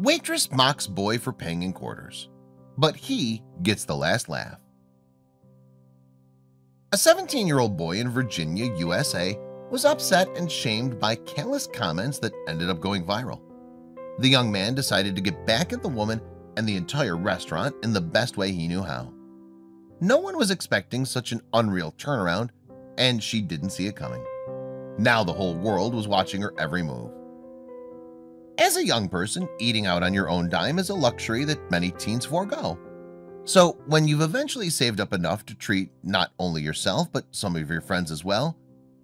Waitress mocks boy for paying in quarters, but he gets the last laugh. A 17-year-old boy in Virginia, USA, was upset and shamed by callous comments that ended up going viral. The young man decided to get back at the woman and the entire restaurant in the best way he knew how. No one was expecting such an unreal turnaround, and she didn't see it coming. Now the whole world was watching her every move. As a young person, eating out on your own dime is a luxury that many teens forego. So when you've eventually saved up enough to treat not only yourself but some of your friends as well,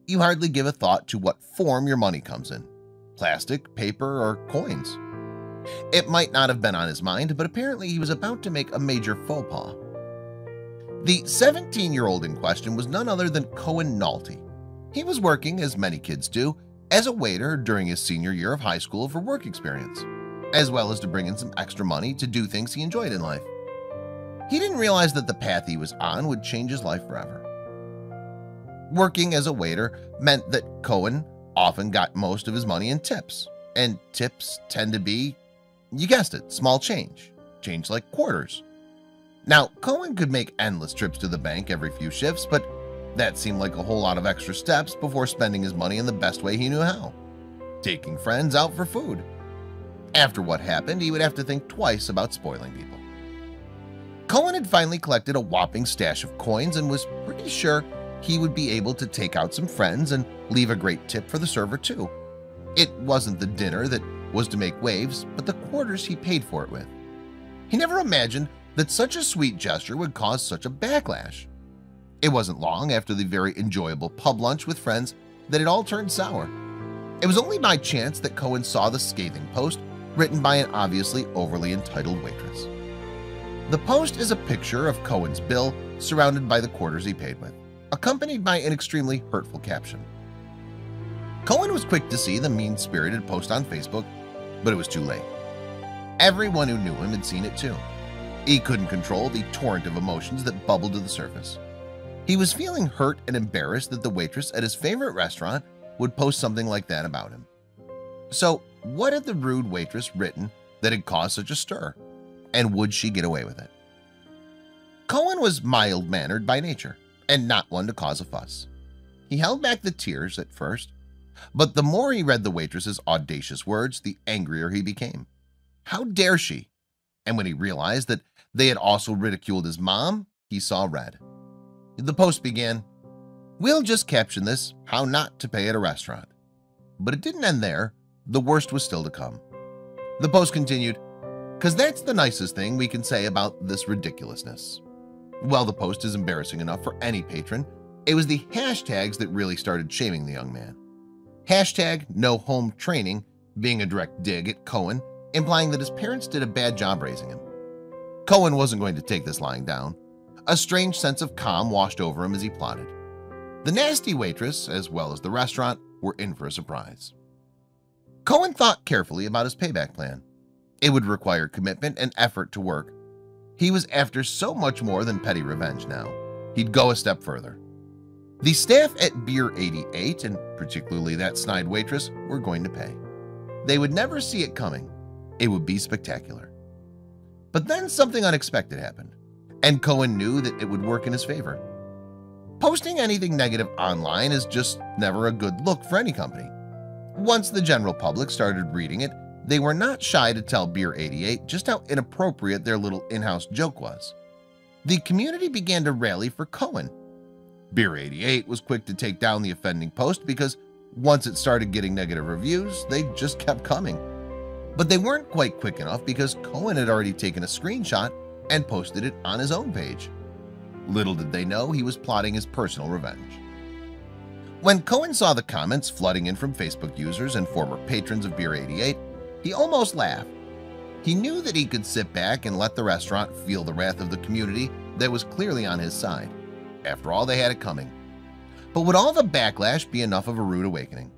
you hardly give a thought to what form your money comes in – plastic, paper, or coins. It might not have been on his mind, but apparently he was about to make a major faux pas. The 17-year-old in question was none other than Cohen Naulty. He was working, as many kids do, as a waiter during his senior year of high school for work experience, as well as to bring in some extra money to do things he enjoyed in life. He didn't realize that the path he was on would change his life forever. Working as a waiter meant that Cohen often got most of his money in tips, and tips tend to be, you guessed it, small change, change like quarters. Now, Cohen could make endless trips to the bank every few shifts, but that seemed like a whole lot of extra steps before spending his money in the best way he knew how – taking friends out for food. After what happened, he would have to think twice about spoiling people. Cohen had finally collected a whopping stash of coins and was pretty sure he would be able to take out some friends and leave a great tip for the server too. It wasn't the dinner that was to make waves, but the quarters he paid for it with. He never imagined that such a sweet gesture would cause such a backlash. It wasn't long after the very enjoyable pub lunch with friends that it all turned sour. It was only by chance that Cohen saw the scathing post written by an obviously overly entitled waitress. The post is a picture of Cohen's bill surrounded by the quarters he paid with, accompanied by an extremely hurtful caption. Cohen was quick to see the mean-spirited post on Facebook, but it was too late. Everyone who knew him had seen it too. He couldn't control the torrent of emotions that bubbled to the surface. He was feeling hurt and embarrassed that the waitress at his favorite restaurant would post something like that about him. So what had the rude waitress written that had caused such a stir, and would she get away with it? Cohen was mild-mannered by nature and not one to cause a fuss. He held back the tears at first, but the more he read the waitress's audacious words, the angrier he became. How dare she? And when he realized that they had also ridiculed his mom, he saw red. The post began, "We'll just caption this, how not to pay at a restaurant." But it didn't end there, the worst was still to come. The post continued, "'Cause that's the nicest thing we can say about this ridiculousness." While the post is embarrassing enough for any patron, it was the hashtags that really started shaming the young man. Hashtag no home training being a direct dig at Cohen, implying that his parents did a bad job raising him. Cohen wasn't going to take this lying down. A strange sense of calm washed over him as he plotted. The nasty waitress, as well as the restaurant, were in for a surprise. Cohen thought carefully about his payback plan. It would require commitment and effort to work. He was after so much more than petty revenge now. He'd go a step further. The staff at Beer 88, and particularly that snide waitress, were going to pay. They would never see it coming. It would be spectacular. But then something unexpected happened, and Cohen knew that it would work in his favor. Posting anything negative online is just never a good look for any company. Once the general public started reading it, they were not shy to tell Beer 88 just how inappropriate their little in-house joke was. The community began to rally for Cohen. Beer 88 was quick to take down the offending post because once it started getting negative reviews, they just kept coming. But they weren't quite quick enough because Cohen had already taken a screenshot and posted it on his own page. Little did they know he was plotting his personal revenge. When Cohen saw the comments flooding in from Facebook users and former patrons of Beer 88, he almost laughed. He knew that he could sit back and let the restaurant feel the wrath of the community that was clearly on his side. After all, they had it coming. But would all the backlash be enough of a rude awakening?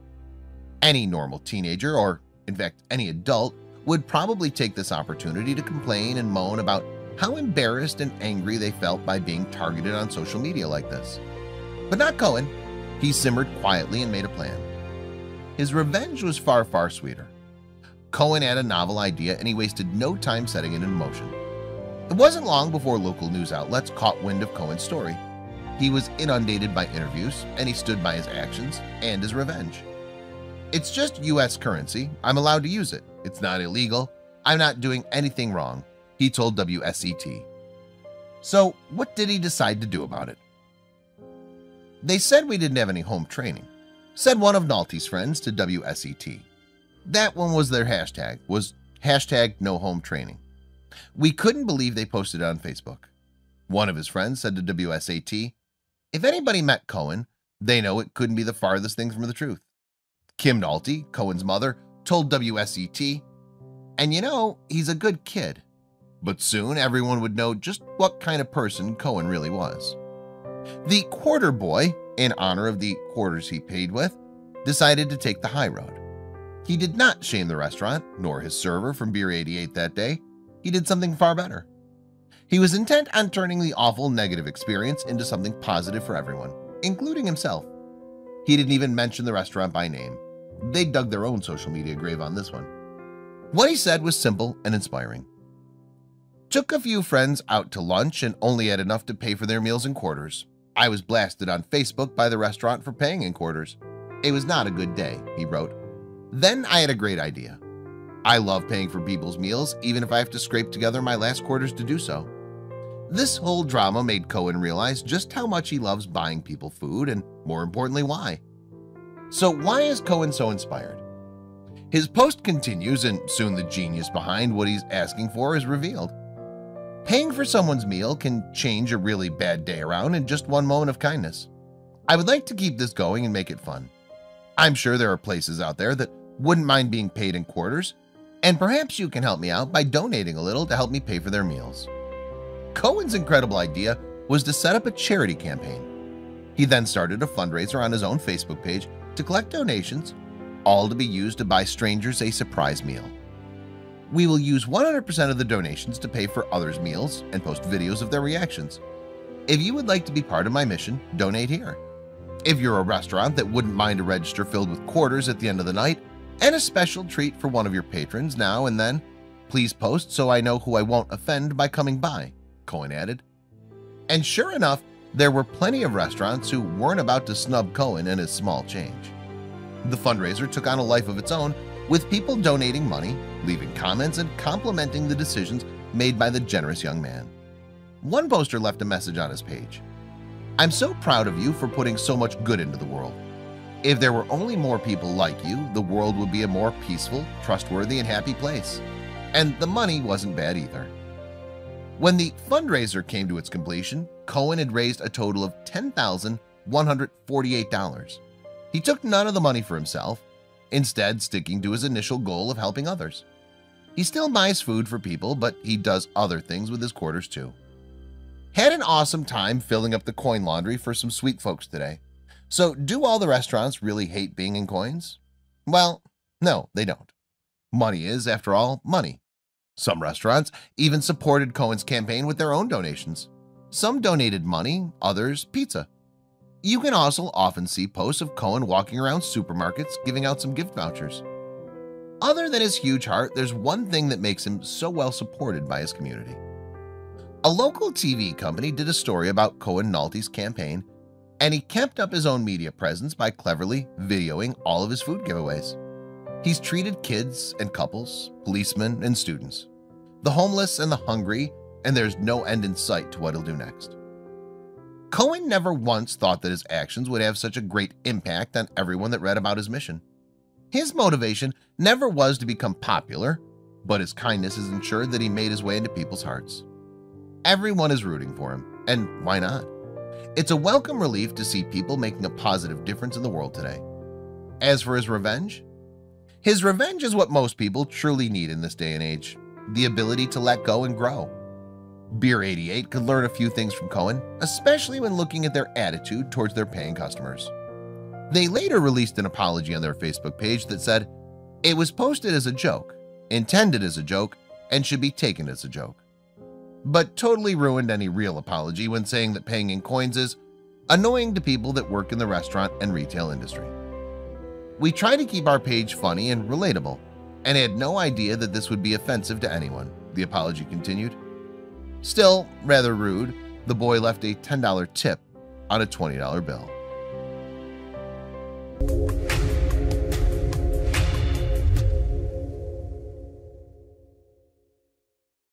Any normal teenager, or in fact any adult, would probably take this opportunity to complain and moan about how embarrassed and angry they felt by being targeted on social media like this. But not Cohen. He simmered quietly and made a plan. His revenge was far, far sweeter. Cohen had a novel idea, and he wasted no time setting it in motion. It wasn't long before local news outlets caught wind of Cohen's story. He was inundated by interviews, and he stood by his actions and his revenge. "It's just U.S. currency. I'm allowed to use it. It's not illegal. I'm not doing anything wrong," he told WSET. So what did he decide to do about it? "They said we didn't have any home training," said one of Naulty's friends to WSET. That one was their hashtag, was #NoHomeTraining. "We couldn't believe they posted it on Facebook." One of his friends said to WSET, "If anybody met Cohen, they know it couldn't be the farthest thing from the truth." Kim Naulty, Cohen's mother, told WSET, "And you know, he's a good kid." But soon everyone would know just what kind of person Cohen really was. The quarter boy, in honor of the quarters he paid with, decided to take the high road. He did not shame the restaurant, nor his server from Beer 88 that day. He did something far better. He was intent on turning the awful negative experience into something positive for everyone, including himself. He didn't even mention the restaurant by name. They dug their own social media grave on this one. What he said was simple and inspiring. "Took a few friends out to lunch and only had enough to pay for their meals in quarters. I was blasted on Facebook by the restaurant for paying in quarters. It was not a good day," he wrote. "Then I had a great idea. I love paying for people's meals, even if I have to scrape together my last quarters to do so." This whole drama made Cohen realize just how much he loves buying people food, and more importantly, why. So why is Cohen so inspired? His post continues, and soon the genius behind what he's asking for is revealed. "Paying for someone's meal can change a really bad day around in just one moment of kindness. I would like to keep this going and make it fun. I'm sure there are places out there that wouldn't mind being paid in quarters, and perhaps you can help me out by donating a little to help me pay for their meals." Cohen's incredible idea was to set up a charity campaign. He then started a fundraiser on his own Facebook page to collect donations, all to be used to buy strangers a surprise meal. "We will use 100% of the donations to pay for others' meals and post videos of their reactions. If you would like to be part of my mission, donate here. If you're a restaurant that wouldn't mind a register filled with quarters at the end of the night, and a special treat for one of your patrons now and then, please post so I know who I won't offend by coming by," Cohen added. And sure enough, there were plenty of restaurants who weren't about to snub Cohen and his small change. The fundraiser took on a life of its own, with people donating money, leaving comments, and complimenting the decisions made by the generous young man. One poster left a message on his page. "I'm so proud of you for putting so much good into the world. If there were only more people like you, the world would be a more peaceful, trustworthy, and happy place." And the money wasn't bad either. When the fundraiser came to its completion, Cohen had raised a total of $10,148. He took none of the money for himself, instead sticking to his initial goal of helping others. He still buys food for people, but he does other things with his quarters too. "Had an awesome time filling up the coin laundry for some sweet folks today. So do all the restaurants really hate being in coins? Well, no, they don't. Money is, after all, money." Some restaurants even supported Cohen's campaign with their own donations. Some donated money, others pizza. You can also often see posts of Cohen walking around supermarkets giving out some gift vouchers. Other than his huge heart, there's one thing that makes him so well supported by his community. A local TV company did a story about Cohen Naulty's campaign, and he kept up his own media presence by cleverly videoing all of his food giveaways. He's treated kids and couples, policemen and students, the homeless and the hungry, and there's no end in sight to what he'll do next. Cohen never once thought that his actions would have such a great impact on everyone that read about his mission. His motivation never was to become popular, but his kindness has ensured that he made his way into people's hearts. Everyone is rooting for him, and why not? It's a welcome relief to see people making a positive difference in the world today. As for his revenge is what most people truly need in this day and age, the ability to let go and grow. Beer 88 could learn a few things from Cohen, especially when looking at their attitude towards their paying customers. They later released an apology on their Facebook page that said, "It was posted as a joke, intended as a joke, and should be taken as a joke," but totally ruined any real apology when saying that paying in coins is annoying to people that work in the restaurant and retail industry. "We try to keep our page funny and relatable, and I had no idea that this would be offensive to anyone, the apology continued. Still rather rude, the boy left a $10 tip on a $20 bill.